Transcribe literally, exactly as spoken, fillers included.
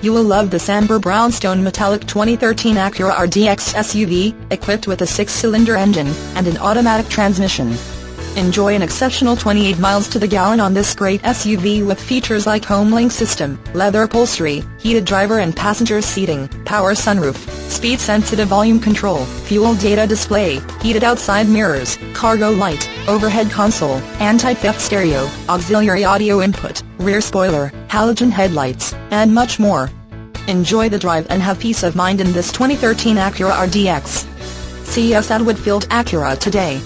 You will love this Amber Brownstone Metallic twenty thirteen Acura R D X S U V, equipped with a six-cylinder engine and an automatic transmission. Enjoy an exceptional twenty-eight miles to the gallon on this great S U V with features like HomeLink system, leather upholstery, heated driver and passenger seating, power sunroof, speed-sensitive volume control, fuel data display, heated outside mirrors, cargo light, overhead console, anti-theft stereo, auxiliary audio input, rear spoiler, halogen headlights, and much more. Enjoy the drive and have peace of mind in this twenty thirteen Acura R D X. See us at Woodfield Acura today.